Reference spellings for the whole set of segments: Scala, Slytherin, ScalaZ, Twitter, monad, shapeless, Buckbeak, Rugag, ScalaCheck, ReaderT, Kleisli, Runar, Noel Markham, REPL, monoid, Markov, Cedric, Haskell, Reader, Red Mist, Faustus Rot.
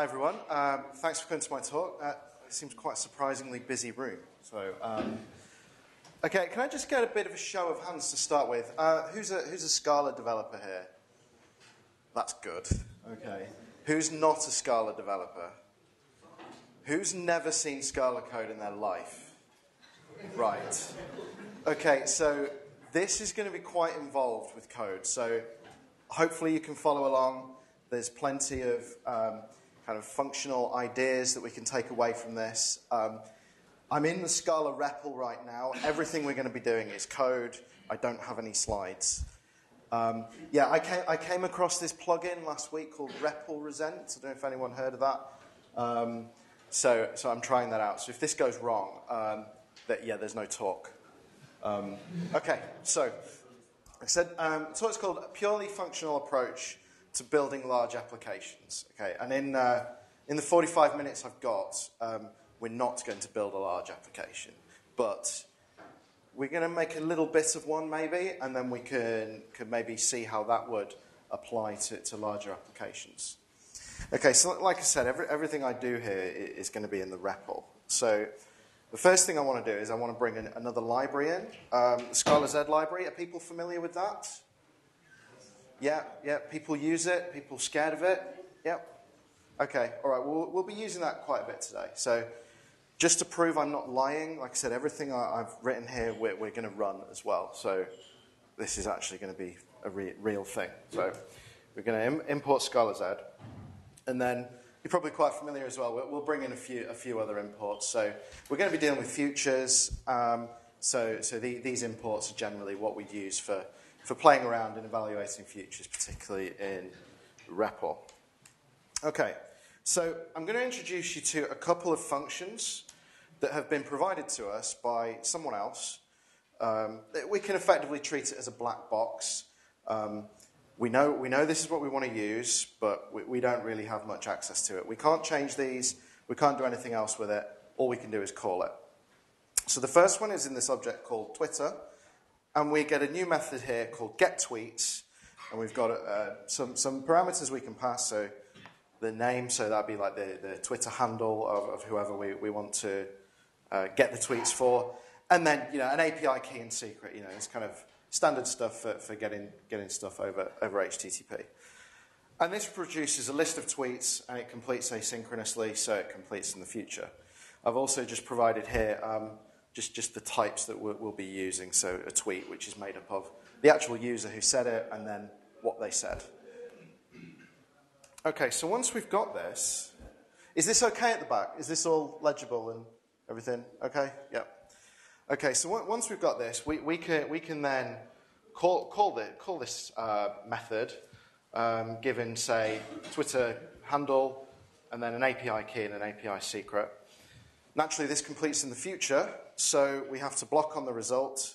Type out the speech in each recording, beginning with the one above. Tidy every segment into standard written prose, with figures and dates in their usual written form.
Hi everyone, thanks for coming to my talk. It seems quite a surprisingly busy room. So, okay, can I just get a bit of a show of hands to start with? Who's a Scala developer here? That's good. Okay. Who's not a Scala developer? Who's never seen Scala code in their life? Right. Okay, so this is going to be quite involved with code. So hopefully you can follow along. There's plenty of kind of functional ideas that we can take away from this. I'm in the Scala REPL right now. Everything we're going to be doing is code. I don't have any slides. Yeah, I came across this plugin last week called REPL Resent. I don't know if anyone heard of that. So I'm trying that out. So if this goes wrong, there's no talk. Okay, so I said so it's called a purely functional approach to building large applications. Okay, and in the 45 minutes I've got, we're not going to build a large application, but we're going to make a little bit of one maybe, and then we can maybe see how that would apply to larger applications. Okay, so like I said, everything I do here is going to be in the REPL. So the first thing I want to do is I want to bring another library in, the ScalaZ library. Are people familiar with that? Yeah, people use it, people scared of it, yep. Okay, all right, we'll be using that quite a bit today. So just to prove I'm not lying, like I said, everything I've written here we're going to run as well. So this is actually going to be a real thing. So we're going to import ScalaZ. And then you're probably quite familiar as well, we'll bring in a few other imports. So we're going to be dealing with futures. So these imports are generally what we'd use for playing around and evaluating futures, particularly in REPL. Okay, so I'm going to introduce you to a couple of functions that have been provided to us by someone else. We can effectively treat it as a black box. We know this is what we want to use, but we don't really have much access to it. We can't change these. We can't do anything else with it. All we can do is call it. So the first one is in this object called Twitter. And we get a new method here called getTweets, and we've got some parameters we can pass, so the name, so that'd be like the Twitter handle of whoever we want to get the tweets for, and then an API key and secret, this kind of standard stuff for getting stuff over HTTP. And this produces a list of tweets, and it completes asynchronously, so it completes in the future. I've also just provided here just the types that we'll be using, so a tweet which is made up of the actual user who said it and then what they said. Okay, so once we've got this, is this okay at the back? Is this all legible and everything? Okay, yep. Okay, so once we've got this, we can then call this method, given, say, Twitter handle, and then an API key and an API secret. Naturally, this completes in the future, so we have to block on the result,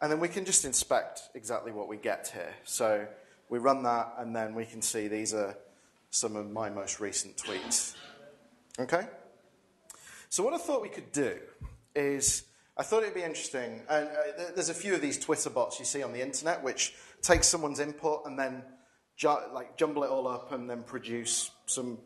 and then we can just inspect exactly what we get here. So we run that, and then we can see these are some of my most recent tweets. Okay? So what I thought we could do is, I thought it'd be interesting, and there's a few of these Twitter bots you see on the internet, which take someone's input and then jumble it all up and then produce some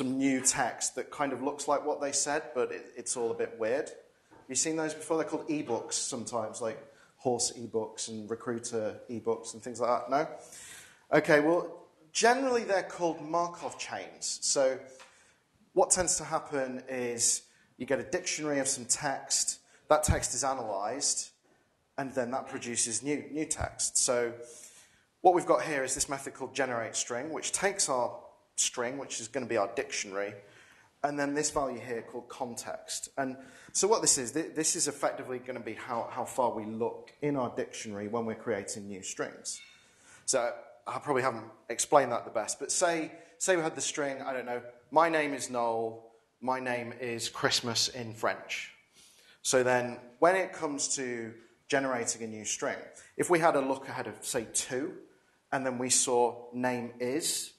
new text that kind of looks like what they said, but it's all a bit weird. Have you seen those before? They're called ebooks sometimes, like horse ebooks and recruiter ebooks and things like that. No? Okay, well, generally they're called Markov chains. So what tends to happen is you get a dictionary of some text, that text is analyzed, and then that produces new text. So what we've got here is this method called generateString, which takes our string, which is going to be our dictionary, and then this value here called context. And so what this is effectively going to be how far we look in our dictionary when we're creating new strings. So I probably haven't explained that the best, but say we had the string, I don't know, my name is Noel, my name is Christmas in French. So then when it comes to generating a new string, if we had a look ahead of, say, 2, and then we saw name is,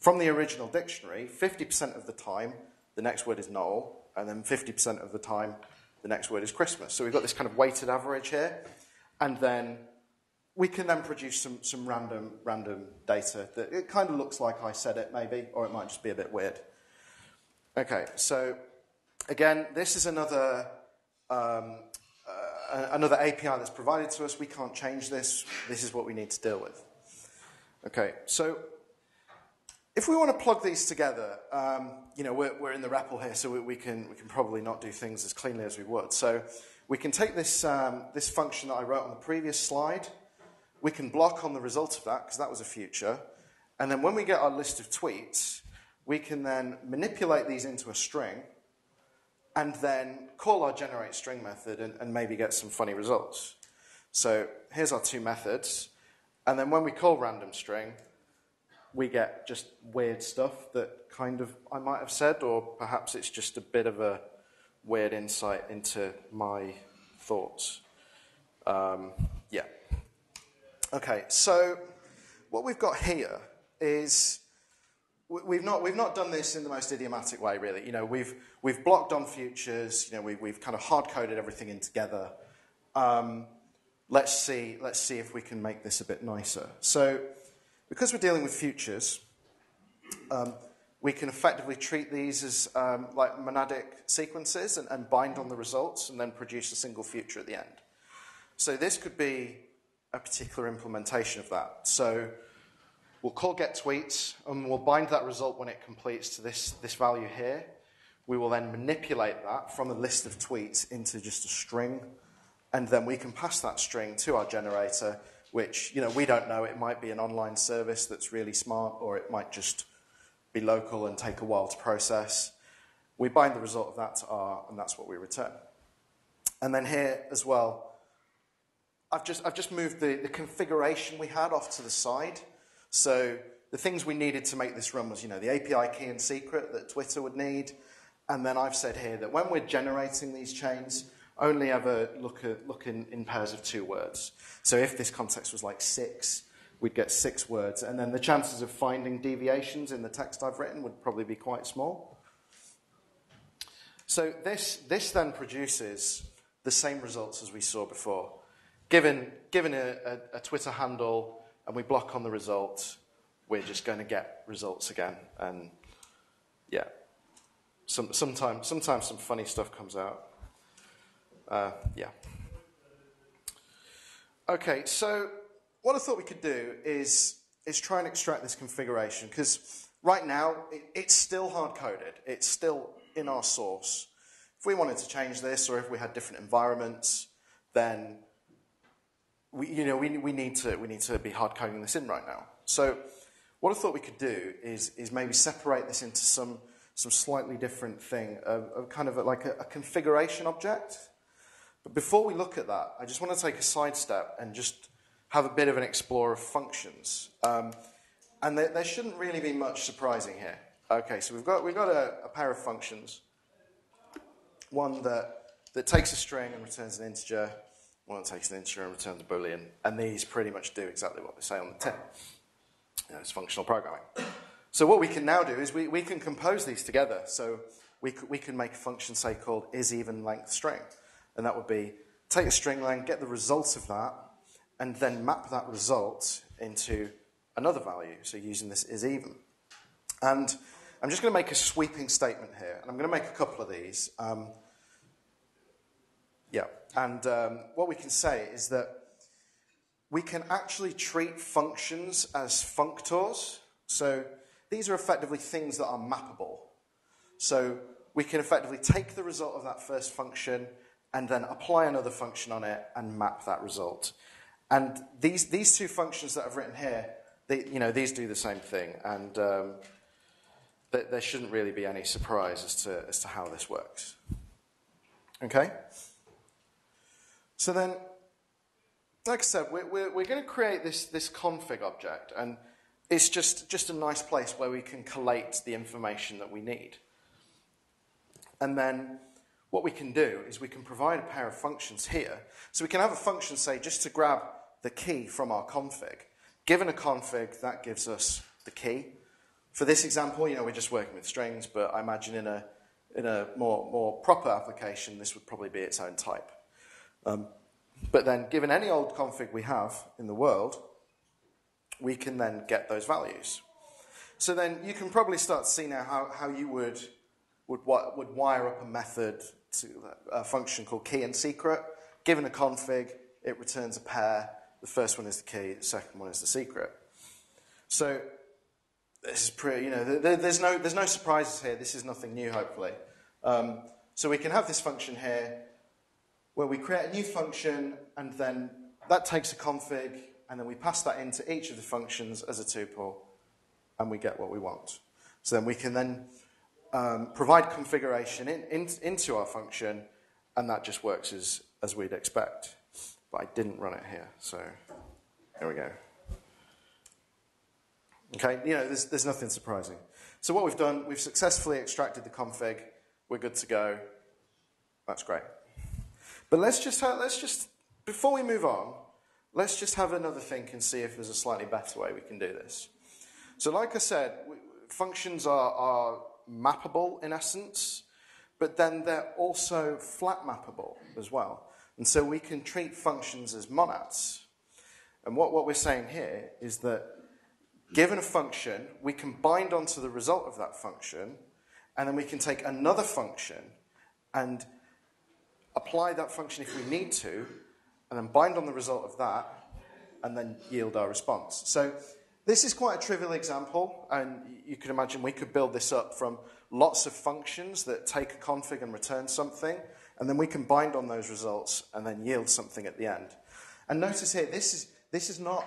from the original dictionary, 50% of the time, the next word is Noel, and then 50% of the time, the next word is Christmas. So we've got this kind of weighted average here, and then we can then produce some random data that it kind of looks like I said it maybe, or it might just be a bit weird. Okay, so again, this is another API that's provided to us. We can't change this. This is what we need to deal with. Okay, so if we want to plug these together, you know, we're in the REPL here, so we can probably not do things as cleanly as we would. So we can take this this function that I wrote on the previous slide. We can block on the result of that because that was a future, and then when we get our list of tweets, we can then manipulate these into a string, and then call our generate string method and maybe get some funny results. So here's our two methods, and then when we call random string, we get just weird stuff that kind of I might have said, or perhaps it's just a bit of a weird insight into my thoughts. Yeah. Okay, so what we've got here is we've not done this in the most idiomatic way, really. You know, we've blocked on futures. You know, we've kind of hard coded everything in together. Let's see if we can make this a bit nicer. So, because we're dealing with futures, we can effectively treat these as like monadic sequences and bind on the results and then produce a single future at the end. So this could be a particular implementation of that. So we'll call getTweets, and we'll bind that result when it completes to this value here. We will then manipulate that from a list of tweets into just a string, and then we can pass that string to our generator, which, you know, we don't know. It might be an online service that's really smart, or it might just be local and take a while to process. We bind the result of that to R, and that's what we return. And then here as well, I've just moved the configuration we had off to the side. So the things we needed to make this run was, you know, the API key and secret that Twitter would need. And then I've said here that when we're generating these chains, only ever look in pairs of two words. So if this context was like 6, we'd get 6 words. And then the chances of finding deviations in the text I've written would probably be quite small. So this then produces the same results as we saw before. Given a Twitter handle and we block on the result, we're just going to get results again. And yeah, sometimes some funny stuff comes out. Yeah. Okay, so what I thought we could do is try and extract this configuration, because right now it's still hard-coded. It's still in our source. If we wanted to change this, or if we had different environments, then we need to be hard coding this in right now. So what I thought we could do is maybe separate this into some slightly different thing, kind of like a configuration object. But before we look at that, I just want to take a side step and just have a bit of an explore of functions. And there shouldn't really be much surprising here. Okay, so we've got a pair of functions. One that takes a string and returns an integer. One that takes an integer and returns a Boolean, and these pretty much do exactly what they say on the tin. You know, it's functional programming. So what we can now do is we can compose these together. So we can make a function, say, called isEvenLengthString, and that would be take a string length, get the result of that, and then map that result into another value, so using this isEven. And I'm just going to make a sweeping statement here, and I'm going to make a couple of these. Yeah. And what we can say is that we can actually treat functions as functors. So these are effectively things that are mappable. So we can effectively take the result of that first function and then apply another function on it and map that result. And these two functions that I've written here, these do the same thing. And there shouldn't really be any surprise as to how this works. Okay? So then, like I said, we're going to create this config object, and it's just a nice place where we can collate the information that we need. And then what we can do is we can provide a pair of functions here. So we can have a function, say, just to grab the key from our config. Given a config, that gives us the key. For this example, you know, we're just working with strings, but I imagine in a more proper application, this would probably be its own type. But then, given any old config we have in the world, we can then get those values. So then you can probably start to see now how you would would wire up a method to a function called key and secret. Given a config, it returns a pair. The first one is the key, the second one is the secret. So this is pretty, you know, there's no surprises here. This is nothing new, hopefully. So we can have this function here where we create a new function, and then that takes a config, and then we pass that into each of the functions as a tuple, and we get what we want. So then we can then provide configuration into our function, and that just works as we'd expect. But I didn't run it here, so there we go. Okay, you know, there's nothing surprising. So what we've done, we've successfully extracted the config. We're good to go. That's great. But let's just before we move on, let's just have another think and see if there's a slightly better way we can do this. So like I said, functions are mappable in essence, but then they're also flat mappable as well. And so we can treat functions as monads. And what we're saying here is that given a function, we can bind onto the result of that function, and then we can take another function and apply that function if we need to, and then bind on the result of that, and then yield our response. So this is quite a trivial example, and you can imagine we could build this up from lots of functions that take a config and return something, and then we can bind on those results and then yield something at the end. And notice here, this is not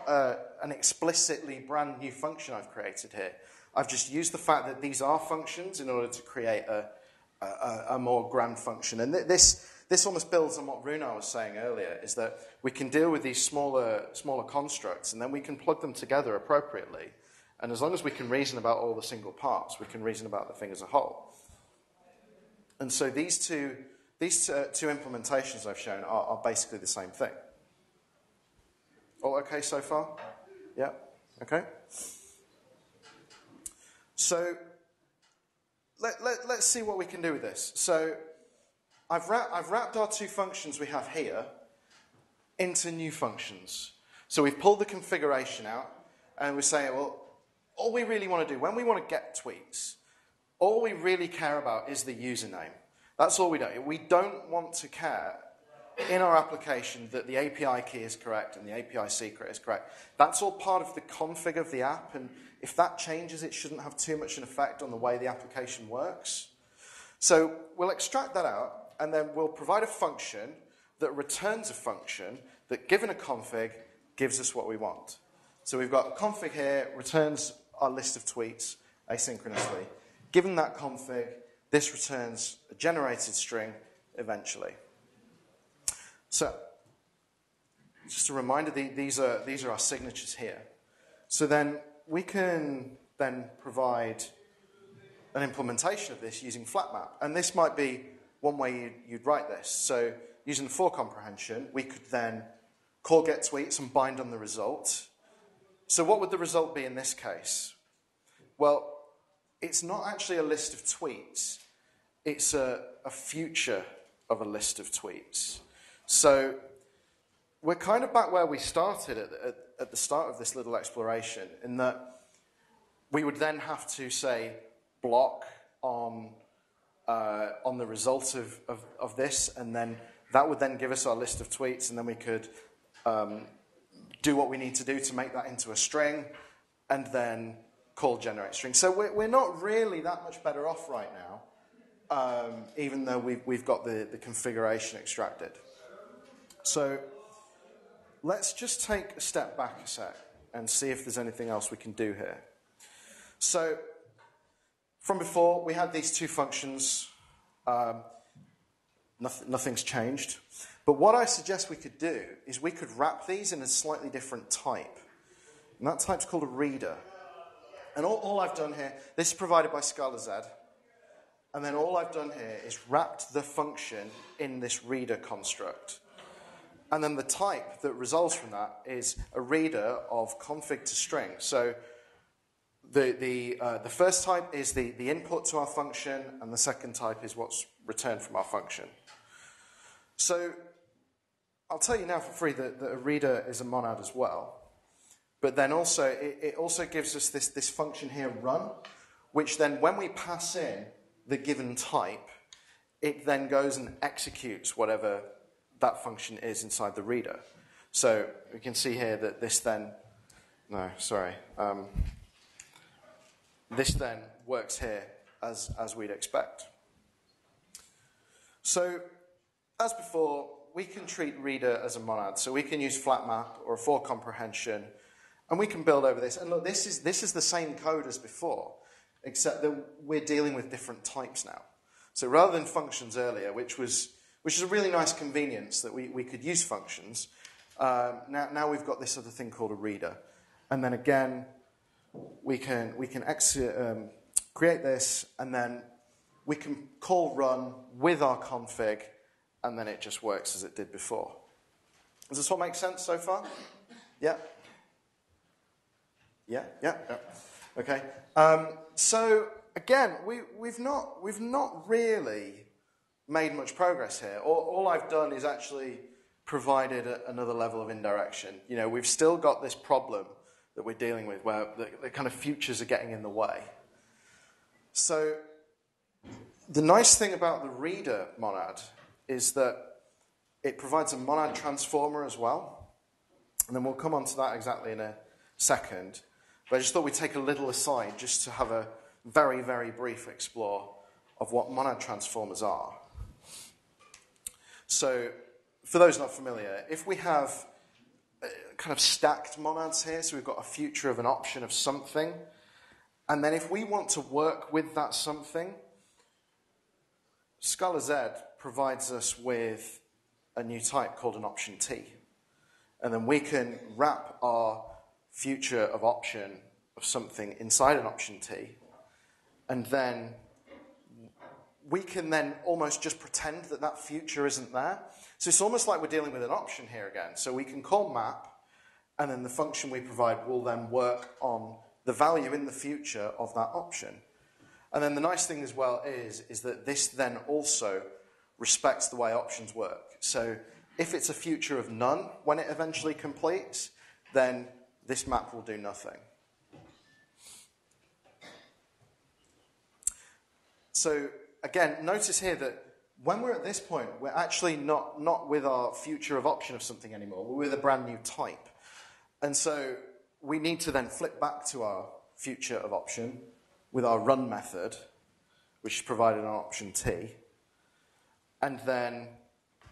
an explicitly brand new function I've created here. I've just used the fact that these are functions in order to create a more grand function. And this almost builds on what Runar was saying earlier, is that we can deal with these smaller constructs, and then we can plug them together appropriately. And as long as we can reason about all the single parts, we can reason about the thing as a whole. And so these two implementations I've shown are basically the same thing. All okay so far? Yeah, okay. So let's see what we can do with this. So I've wrapped our two functions we have here into new functions. So we've pulled the configuration out, and we're saying, well, all we really want to do, when we want to get tweets, all we really care about is the username. That's all we do. We don't want to care in our application that the API key is correct and the API secret is correct. That's all part of the config of the app, and if that changes, it shouldn't have too much an effect on the way the application works. So we'll extract that out, and then we'll provide a function that returns a function that, given a config, gives us what we want. So we've got a config here, returns our list of tweets asynchronously. Given that config, this returns a generated string eventually. So, just a reminder, these are our signatures here. So then we can then provide an implementation of this using flatmap. And this might be one way you'd write this. So using the for comprehension, we could then call get tweets and bind on the result. So what would the result be in this case? Well, it's not actually a list of tweets. It's a future of a list of tweets. So we're kind of back where we started at the start of this little exploration, in that we would then have to say block on the result of this, and then that would then give us our list of tweets, and then we could do what we need to do to make that into a string, and then call generate string. So we're not really that much better off right now, even though we've got the configuration extracted. So let's just take a step back a sec and see if there's anything else we can do here. So from before, we had these two functions. Nothing's changed. But what I suggest we could do is we could wrap these in a slightly different type. And that type's called a reader. And all I've done here, this is provided by ScalaZ, and then all I've done here is wrapped the function in this reader construct. And then the type that results from that is a reader of config to string. So the first type is the input to our function, and the second type is what's returned from our function. So I'll tell you now for free that a reader is a monad as well. But then also, it also gives us this function here, run, which then when we pass in the given type, it then goes and executes whatever that function is inside the reader. So we can see here that this then, this then works here as we'd expect. So as before, we can treat reader as a monad. So we can use flat map or for comprehension, and we can build over this. And look, this is the same code as before, except that we're dealing with different types now. So rather than functions earlier, which is a really nice convenience that we could use functions, now we've got this other thing called a reader. And then again, we can create this, and then we can call run with our config, and then it just works as it did before. Does this all make sense so far? Yeah? Yeah? Yeah? Yeah. Okay. So again, we've not really made much progress here. All I've done is actually provided another level of indirection. You know, we've still got this problem that we're dealing with where the kind of futures are getting in the way. So the nice thing about the reader monad is that it provides a monad transformer as well. And then we'll come on to that exactly in a second. But I just thought we'd take a little aside just to have a very, very brief explore of what monad transformers are. So for those not familiar, if we have kind of stacked monads here, so we've got a future of an option of something, and then if we want to work with that something, ScalaZ provides us with a new type called an option T. And then we can wrap our future of option of something inside an option T, and then we can then almost just pretend that that future isn't there. So it's almost like we're dealing with an option here again. So we can call map, and then the function we provide will then work on the value in the future of that option. And then the nice thing as well is that this then also respects the way options work. So if it's a future of none when it eventually completes, then this map will do nothing. So again, notice here that when we're at this point, we're actually not with our future of option of something anymore. We're with a brand new type. And so we need to then flip back to our future of option with our run method, which is provided on option T. And then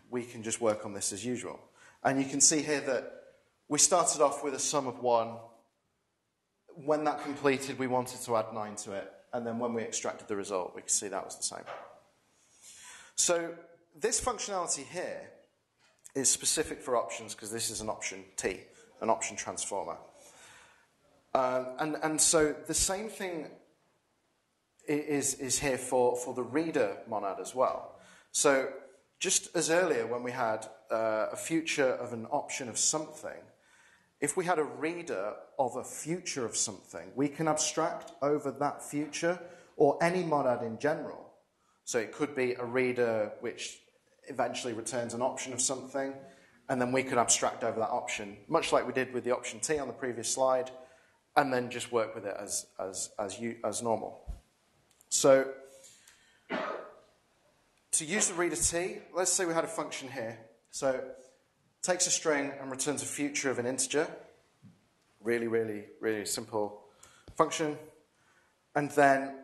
we can just work on this as usual. And you can see here that we started off with a sum of 1. When that completed, we wanted to add 9 to it. And then when we extracted the result, we could see that was the same. So this functionality here is specific for options because this is an option T, an option transformer. And so the same thing is here for the reader monad as well. So just as earlier when we had a future of an option of something, if we had a reader of a future of something, we can abstract over that future or any monad in general. So it could be a reader which eventually returns an option of something, and then we could abstract over that option, much like we did with the option T on the previous slide, and then just work with it as normal. So to use the reader T, let's say we had a function here. So it takes a string and returns a future of an integer. Really, really, really simple function. And then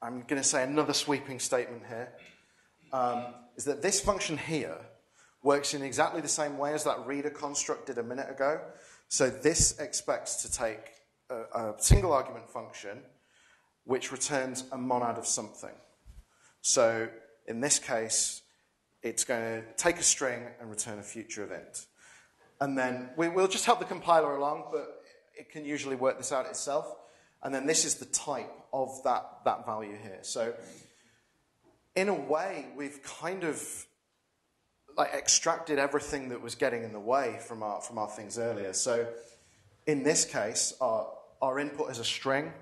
I'm going to say another sweeping statement here, is that this function here works in exactly the same way as that reader construct did a minute ago. So this expects to take a single argument function which returns a monad of something. So in this case, it's going to take a string and return a future of int. And then we'll just help the compiler along, but it can usually work this out itself. And then this is the type of that value here. So in a way, we've kind of like extracted everything that was getting in the way from our things earlier. So in this case, our input is a string,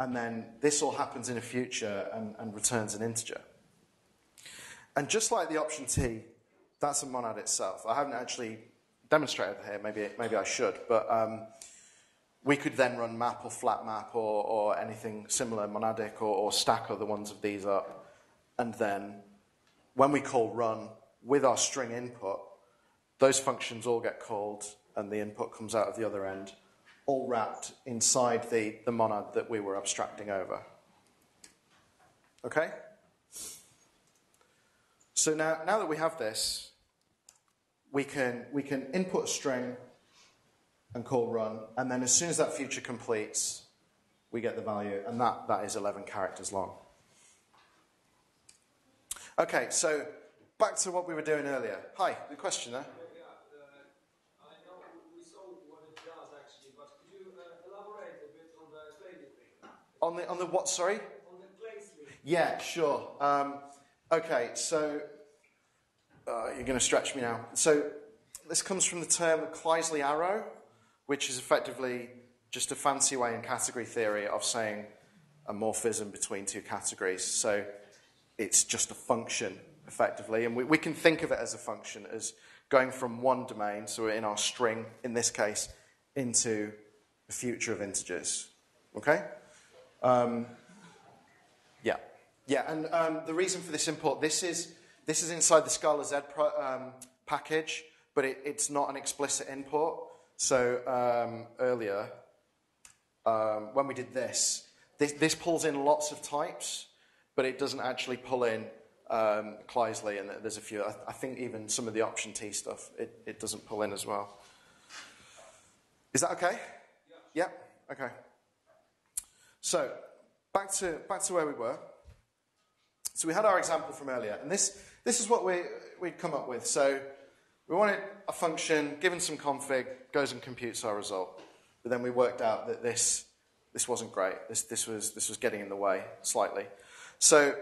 and then this all happens in a future and returns an integer. And just like the option T, that's a monad itself. I haven't actually demonstrated here. Maybe I should, but we could then run map or flat map or anything similar, monadic or stack other ones of these up. And then when we call run with our string input, those functions all get called and the input comes out of the other end, all wrapped inside the monad that we were abstracting over. Okay? So now that we have this, we can input a string and call run, and then as soon as that feature completes, we get the value, and that is 11 characters long. Okay, so back to what we were doing earlier. Hi, good question there. I know we saw what it does actually, but could you elaborate a bit on the Kleisli thing? On the what, sorry? On the Kleisli. Yeah, sure. Okay, so you're going to stretch me now. So this comes from the term Kleisli arrow, which is effectively just a fancy way in category theory of saying a morphism between two categories. So it's just a function, effectively. And we can think of it as a function, as going from one domain, so in our string, in this case, into the future of integers. Okay? Yeah, and the reason for this import, this is inside the ScalaZ package, but it's not an explicit import. So earlier, when we did this pulls in lots of types, but it doesn't actually pull in Kleisli, and there's a few. I think even some of the option T stuff, it doesn't pull in as well. Is that okay? Yeah. Yeah? Okay. So back to where we were. So we had our example from earlier, and this is what we'd come up with. So we wanted a function, given some config, goes and computes our result. But then we worked out that this wasn't great. This was getting in the way slightly. So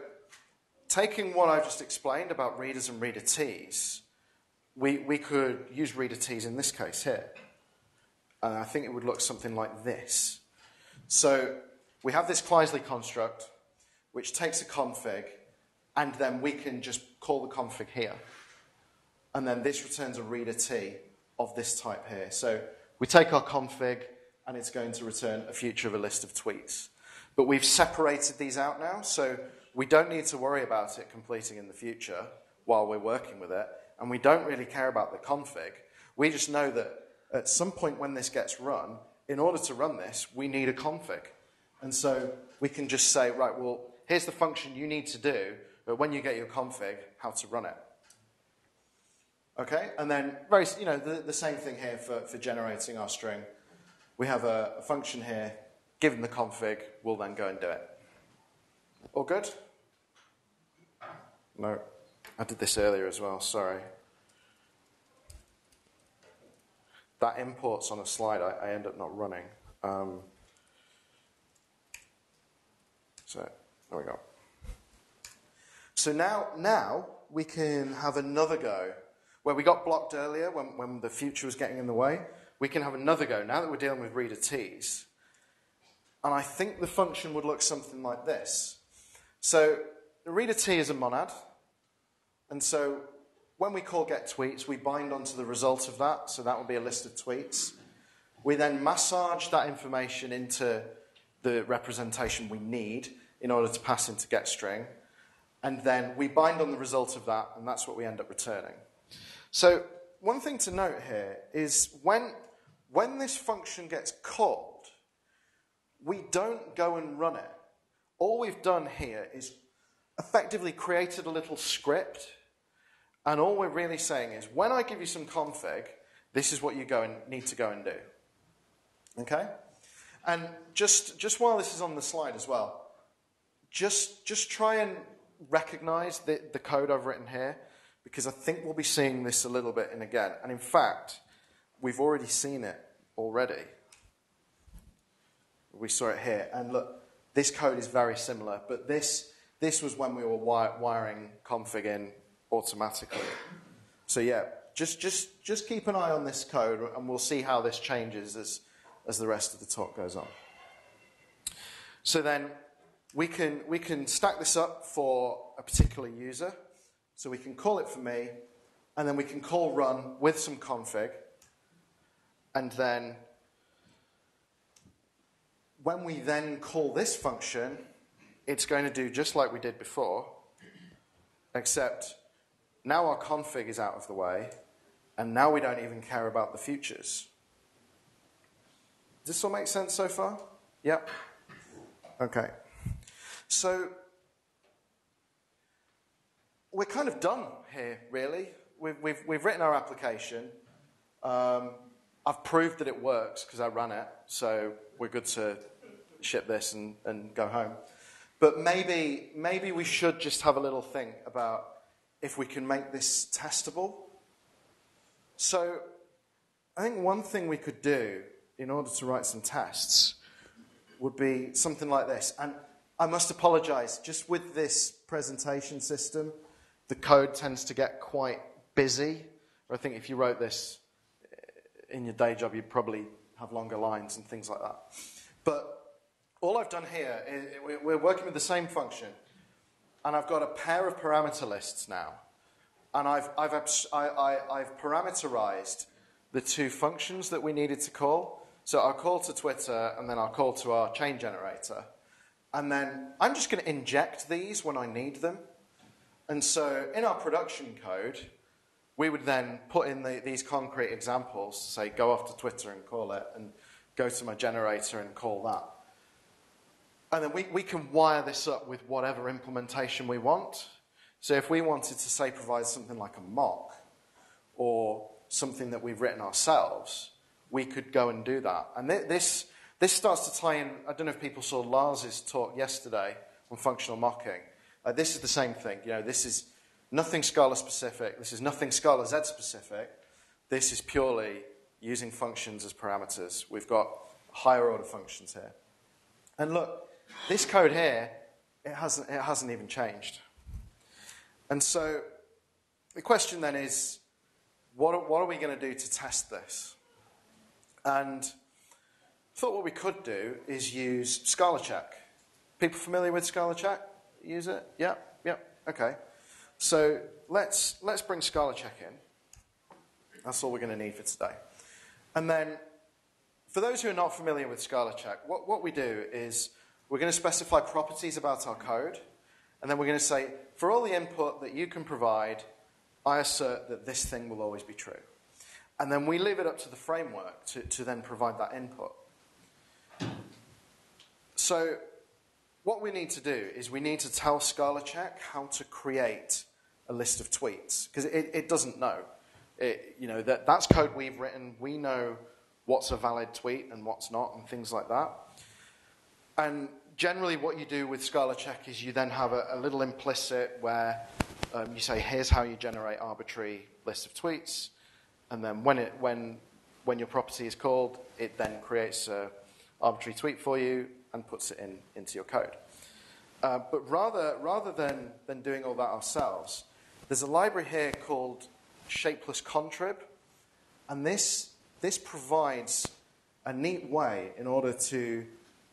taking what I've just explained about readers and ReaderTs, we could use ReaderTs in this case here. And I think it would look something like this. So we have this Kleisli construct, which takes a config, and then we can just call the config here. And then this returns a reader T of this type here. So we take our config, and it's going to return a future of a list of tweets. But we've separated these out now, so we don't need to worry about it completing in the future while we're working with it, and we don't really care about the config. We just know that at some point when this gets run, in order to run this, we need a config. And so we can just say, right, well, here's the function you need to do, but when you get your config, how to run it. Okay, and then very, the same thing here for generating our string. We have a function here, given the config, we'll then go and do it. All good? No, I did this earlier as well, sorry. That imports on a slide, I end up not running. So there we go. So now we can have another go. Where we got blocked earlier when the future was getting in the way, we can have another go now that we're dealing with ReaderTs. And I think the function would look something like this. So the ReaderT is a monad. And so when we call getTweets, we bind onto the result of that. So that will be a list of tweets. We then massage that information into the representation we need in order to pass into getString. And then we bind on the result of that, and that's what we end up returning. So one thing to note here is when this function gets called, we don't go and run it. All we've done here is effectively created a little script, and all we're really saying is, when I give you some config, this is what you need to go and do. Okay? And just while this is on the slide as well, just try and recognize the code I've written here, because I think we'll be seeing this a little bit in again. And in fact, we've already seen it already. We saw it here. And look, this code is very similar, but this was when we were wiring config in automatically. So yeah, just keep an eye on this code, and we'll see how this changes as the rest of the talk goes on. So then we can stack this up for a particular user. So we can call it for me, and then we can call run with some config, and then when we then call this function, it's going to do just like we did before, except now our config is out of the way, and now we don't even care about the futures. Does this all make sense so far? Yep. Okay. So we're kind of done here, really. We've written our application. I've proved that it works because I ran it, so we're good to ship this and go home. But maybe we should just have a little think about if we can make this testable. So I think one thing we could do in order to write some tests would be something like this. And I must apologize, just with this presentation system, the code tends to get quite busy. I think if you wrote this in your day job, you'd probably have longer lines and things like that. But all I've done here is we're working with the same function, and I've got a pair of parameter lists now. And I've parameterized the two functions that we needed to call. So our call to Twitter, and then our call to our chain generator. And then I'm just going to inject these when I need them. And so in our production code, we would then put in these concrete examples, say go off to Twitter and call it, and go to my generator and call that. And then we can wire this up with whatever implementation we want. So if we wanted to, say, provide something like a mock or something that we've written ourselves, we could go and do that. And this starts to tie in. I don't know if people saw Lars's talk yesterday on functional mocking. This is the same thing. You know, this is nothing Scala-specific. This is nothing ScalaZ-specific. This is purely using functions as parameters. We've got higher-order functions here. And look, this code here, it hasn't even changed. And so the question then is, what are we going to do to test this? And I thought what we could do is use ScalaCheck. People familiar with ScalaCheck? Use it? Yeah, yeah, okay. So let's bring ScalaCheck in. That's all we're going to need for today. And then for those who are not familiar with ScalaCheck, what we do is we're going to specify properties about our code, and then we're going to say, for all the input that you can provide, I assert that this thing will always be true. And then we leave it up to the framework to then provide that input. So what we need to do is we need to tell ScalaCheck how to create a list of tweets, because it doesn't know. You know, that's code we've written. We know what's a valid tweet and what's not and things like that. And generally what you do with ScalaCheck is you then have a little implicit where you say, here's how you generate arbitrary lists of tweets. And then when your property is called, it then creates an arbitrary tweet for you and puts it into your code. But rather than doing all that ourselves, there's a library here called shapeless contrib. And this provides a neat way in order to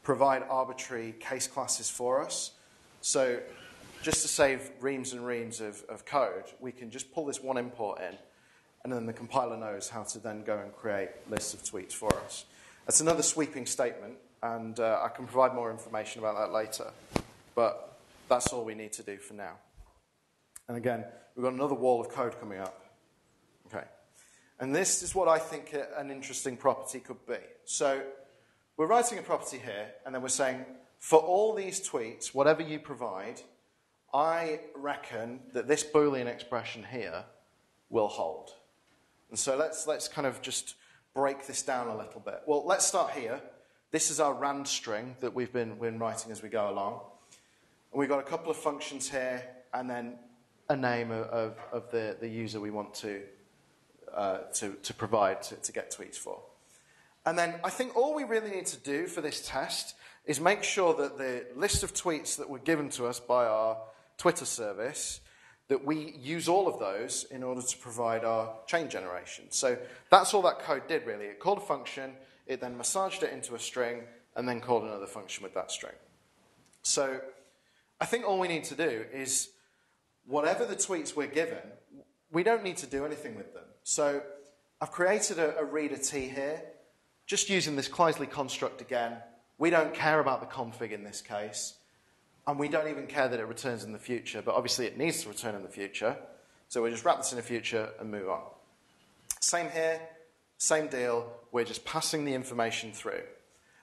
provide arbitrary case classes for us. So just to save reams and reams of code, we can just pull this one import in, and then the compiler knows how to then go and create lists of tweets for us. That's another sweeping statement, and I can provide more information about that later. But that's all we need to do for now. And again, we've got another wall of code coming up. Okay. And this is what I think an interesting property could be. So we're writing a property here, and then we're saying, for all these tweets, whatever you provide, I reckon that this Boolean expression here will hold. And so let's kind of just break this down a little bit. Well, let's start here. This is our rand string that we've been writing as we go along. And we've got a couple of functions here, and then a name of the user we want to provide to get tweets for. And then I think all we really need to do for this test is make sure that the list of tweets that were given to us by our Twitter service, that we use all of those in order to provide our chain generation. So that's all that code did, really. It called a function, it then massaged it into a string, and then called another function with that string. So I think all we need to do is, whatever the tweets we're given, we don't need to do anything with them. So I've created a ReaderT here, just using this Kleisli construct again, We don't care about the config in this case, and we don't even care that it returns in the future, but obviously it needs to return in the future, so we'll just wrap this in the future and move on. Same here, same deal, we're just passing the information through.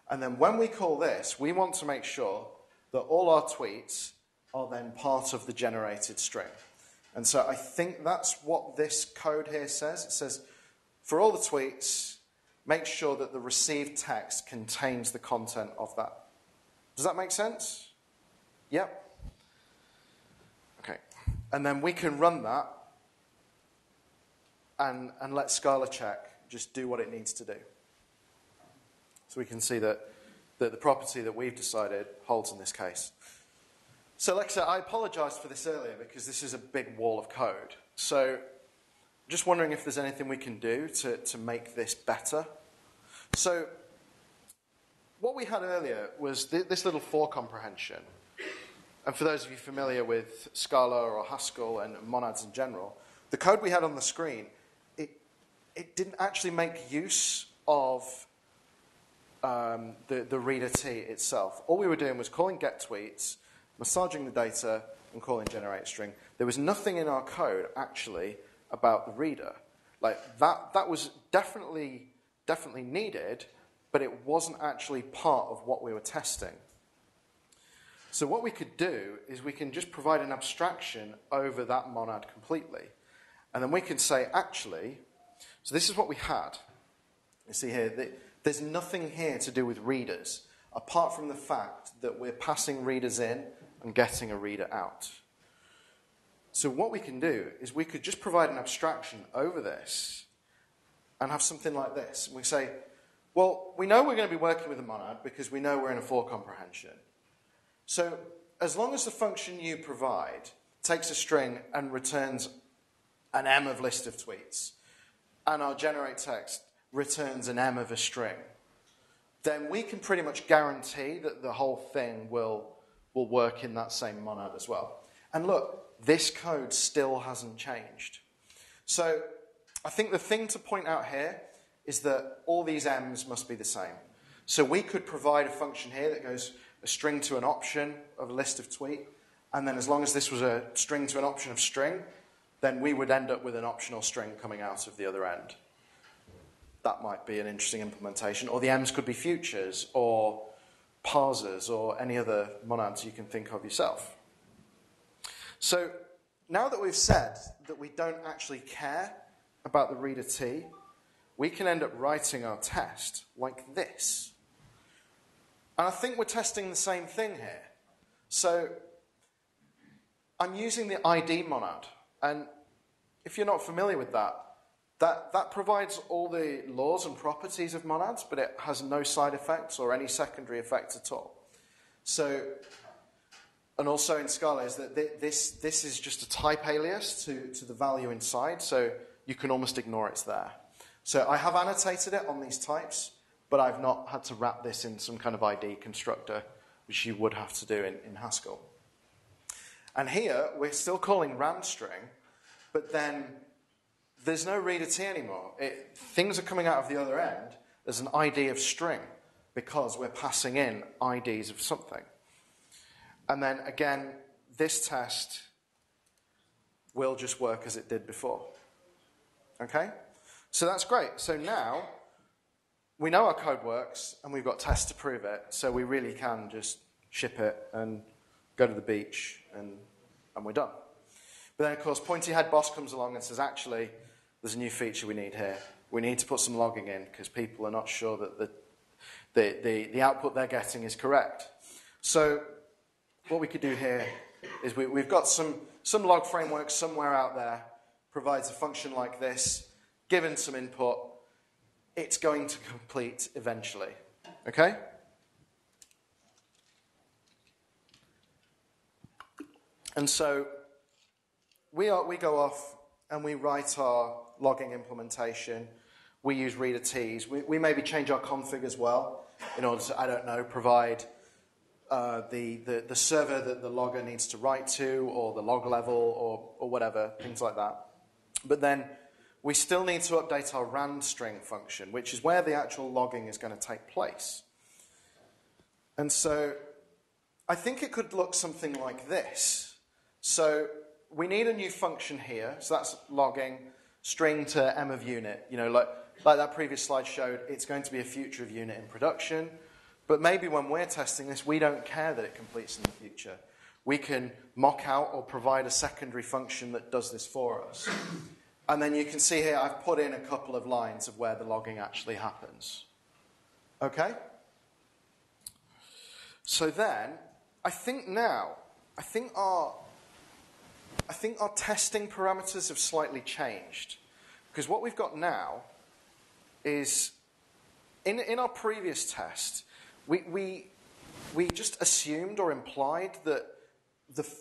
And then when we call this, we want to make sure that all our tweets are then part of the generated string. And so I think that's what this code here says. It says, for all the tweets, make sure that the received text contains the content of that. Does that make sense? Yep. Okay. And then we can run that and let ScalaCheck just do what it needs to do. So we can see that the property that we've decided holds in this case. So like I said, I apologized for this earlier because this is a big wall of code. So just wondering if there's anything we can do to make this better. So what we had earlier was this little for comprehension. And for those of you familiar with Scala or Haskell and monads in general, the code we had on the screen, it didn't actually make use of the ReaderT itself. All we were doing was calling getTweets, massaging the data, and calling generateString. There was nothing in our code, actually, about the reader. Like that was definitely needed, but it wasn't actually part of what we were testing. So what we could do is we can just provide an abstraction over that monad completely. And then we can say, actually, so this is what we had. You see here, there's nothing here to do with readers, apart from the fact that we're passing readers in and getting a reader out. So what we can do is we could just provide an abstraction over this and have something like this. We say, well, we know we're going to be working with a monad because we know we're in a for comprehension. So as long as the function you provide takes a string and returns an M of list of tweets, and our generate text returns an M of a string, then we can pretty much guarantee that the whole thing will work in that same monad as well. And look, this code still hasn't changed. So I think the thing to point out here is that all these M's must be the same. So we could provide a function here that goes a string to an option of a list of tweet, and then as long as this was a string to an option of string, then we would end up with an optional string coming out of the other end. That might be an interesting implementation. Or the M's could be futures or parsers or any other monads you can think of yourself. So now that we've said that we don't actually care about the reader T, we can end up writing our test like this. And I think we're testing the same thing here. So I'm using the ID monad. And if you're not familiar with that, that provides all the laws and properties of monads, but it has no side effects or any secondary effects at all. So, and also in Scala is that this is just a type alias to the value inside, so you can almost ignore it's there. So I have annotated it on these types, but I've not had to wrap this in some kind of ID constructor, which you would have to do in Haskell. And here, we're still calling ramString, but then there's no ReaderT anymore. Things are coming out of the other end as an ID of string because we're passing in IDs of something. And then again, this test will just work as it did before. Okay? So that's great. So now we know our code works and we've got tests to prove it, so we really can just ship it and go to the beach and we're done. But then, of course, Pointy Head Boss comes along and says, actually, there's a new feature we need here. We need to put some logging in because people are not sure that the output they're getting is correct. So what we could do here is we've got some log framework somewhere out there, provides a function like this, given some input, it's going to complete eventually. Okay? And so we go off and we write our logging implementation. We use ReaderTs. We maybe change our config as well in order to, I don't know, provide the server that the logger needs to write to or the log level or whatever, things like that. But then we still need to update our ramString function, which is where the actual logging is going to take place. And so I think it could look something like this. So we need a new function here. So that's logging, string to m of unit. You know, like that previous slide showed, it's going to be a future of unit in production. But maybe when we're testing this, we don't care that it completes in the future. We can mock out or provide a secondary function that does this for us. And then you can see here I've put in a couple of lines of where the logging actually happens. Okay? So then, I think our testing parameters have slightly changed. Because what we've got now is, in our previous test, we just assumed or implied that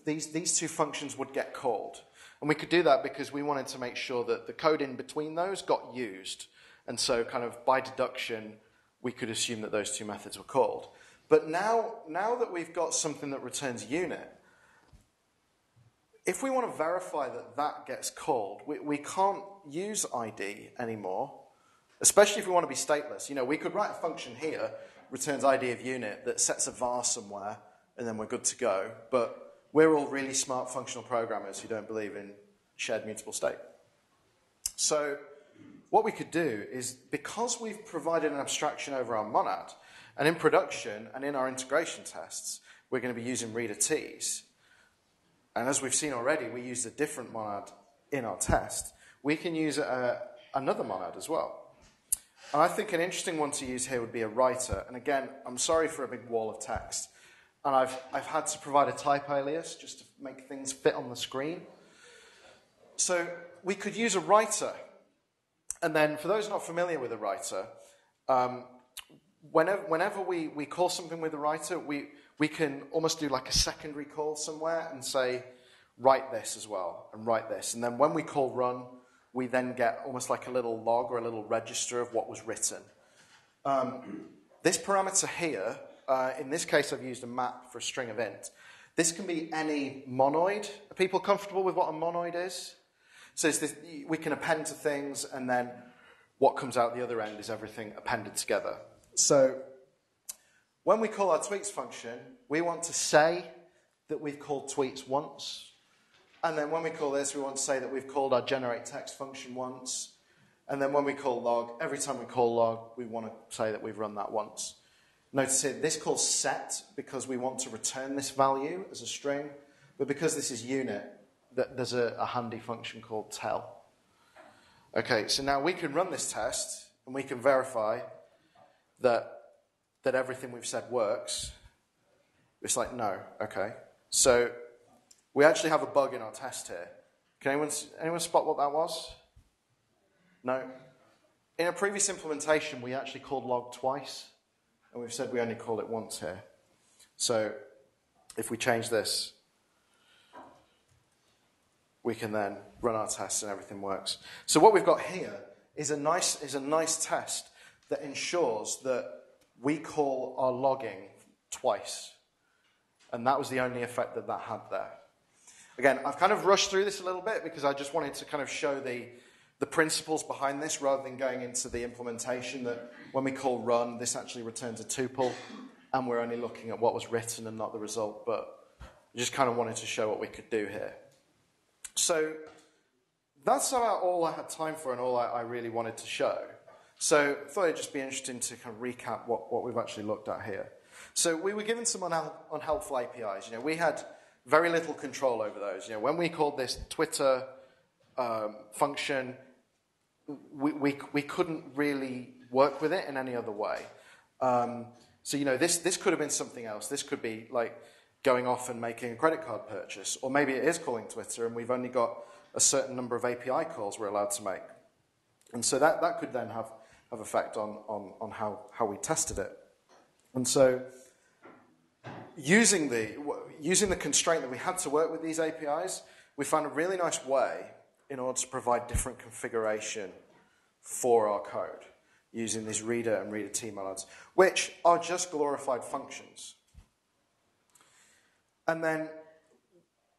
these two functions would get called. And we could do that because we wanted to make sure that the code in between those got used. And so kind of by deduction, we could assume that those two methods were called. But now that we've got something that returns unit, if we want to verify that that gets called, we can't use ID anymore, especially if we want to be stateless. You know, we could write a function here, returns ID of unit, that sets a var somewhere, and then we're good to go. But we're all really smart functional programmers who don't believe in shared mutable state. So what we could do is, because we've provided an abstraction over our monad, and in production and in our integration tests, we're going to be using ReaderTs. And as we've seen already, we used a different monad in our test. We can use another monad as well. And I think an interesting one to use here would be a writer. And again, I'm sorry for a big wall of text. And I've had to provide a type alias just to make things fit on the screen. So we could use a writer. And then for those not familiar with a writer, whenever we call something with a writer, we can almost do like a secondary call somewhere and say, write this as well, and write this. And then when we call run, we then get almost like a little log or a little register of what was written. This parameter here, in this case, I've used a map for a string of int. This can be any monoid. Are people comfortable with what a monoid is? So it's this, we can append to things, and then what comes out the other end is everything appended together. So when we call our tweets function, we want to say that we've called tweets once. And then when we call this, we want to say that we've called our generate text function once. And then when we call log, every time we call log, we want to say that we've run that once. Notice here, this calls set because we want to return this value as a string, but because this is unit, there's a handy function called tell. Okay, so now we can run this test, and we can verify that everything we've said works. It's like, no, okay. So we actually have a bug in our test here. Can anyone spot what that was? No? In a previous implementation, we actually called log twice. And we've said we only call it once here. So if we change this, we can then run our tests and everything works. So what we've got here is a nice test that ensures that we call our logging twice. And that was the only effect that had there. Again, I've kind of rushed through this a little bit because I just wanted to kind of show the principles behind this rather than going into the implementation that when we call run, this actually returns a tuple, and we're only looking at what was written and not the result, but I just kind of wanted to show what we could do here. So that's about all I had time for and all I really wanted to show. So I thought it'd just be interesting to kind of recap what we've actually looked at here. So we were given some unhelpful APIs. You know, we had very little control over those. You know, when we called this Twitter function, we couldn't really work with it in any other way. So you know, this could have been something else. This could be like going off and making a credit card purchase, or maybe it is calling Twitter and we've only got a certain number of API calls we're allowed to make. And so that could then have effect on how we tested it. And so using the constraint that we had to work with these APIs, we found a really nice way in order to provide different configuration for our code using these reader and reader-t monads, which are just glorified functions. And then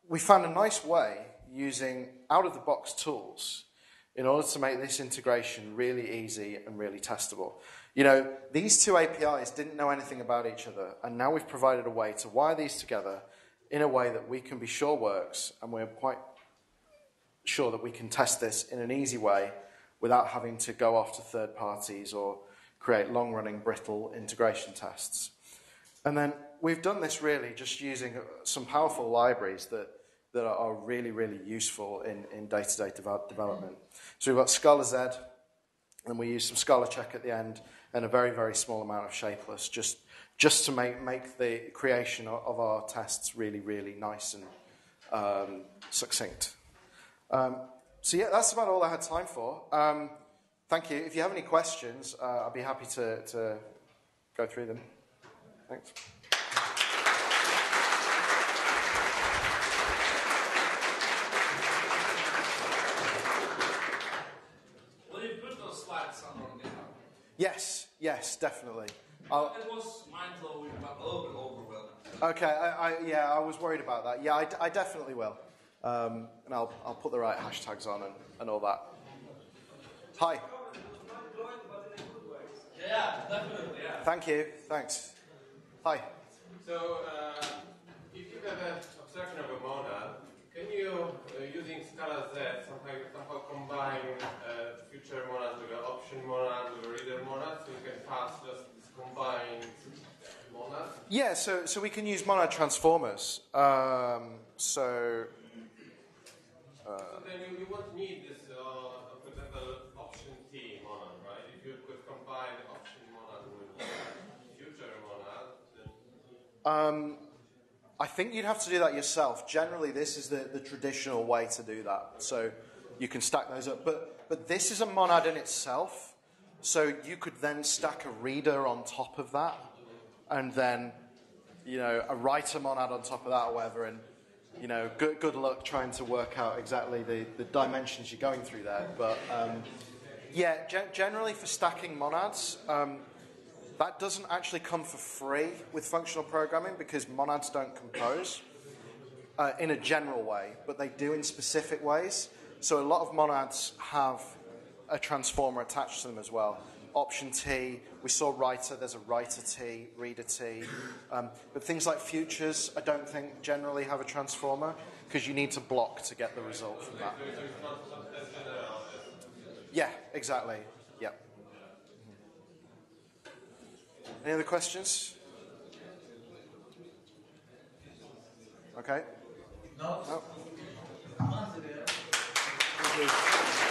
we found a nice way using out-of-the-box tools in order to make this integration really easy and really testable. You know, these two APIs didn't know anything about each other, and now we've provided a way to wire these together in a way that we can be sure works, and we're quite sure that we can test this in an easy way without having to go off to third parties or create long-running brittle integration tests. And then we've done this really just using some powerful libraries that are really, really useful in day-to-day development. So we've got ScalaZ, and we use some ScalaCheck at the end, and a very, very small amount of shapeless, just to make the creation of our tests really, really nice and succinct. So yeah, that's about all I had time for. Thank you. If you have any questions, I'll be happy to go through them. Thanks. Will you put those slides on GitHub? Yes, yes, definitely. It was mind-blowing, but a little bit overwhelming. Okay, I was worried about that. Yeah, I definitely will. And I'll put the right hashtags on and all that. Hi. Yeah, definitely, yeah. Thank you, thanks. Hi. So, if you have an abstraction of a model, can you, using ScalaZ, somehow combine future models with an option model, with a reader model, so you can pass just this combined model? Yeah, so we can use monad transformers. So then you won't need this, for example, option T monad, right? If you could combine the option monad with future monad, then... I think you'd have to do that yourself. Generally, this is the traditional way to do that. So you can stack those up. But this is a monad in itself, so you could then stack a reader on top of that, and then, you know, a writer monad on top of that or whatever, and... You know, good luck trying to work out exactly the dimensions you're going through there. But, yeah, generally for stacking monads, that doesn't actually come for free with functional programming because monads don't compose in a general way, but they do in specific ways. So a lot of monads have a transformer attached to them as well. Option T, we saw writer, there's a writer T, reader T. But things like futures, I don't think generally have a transformer because you need to block to get the result from that. Yeah, exactly. Yeah. Any other questions? Okay. No. Thank you.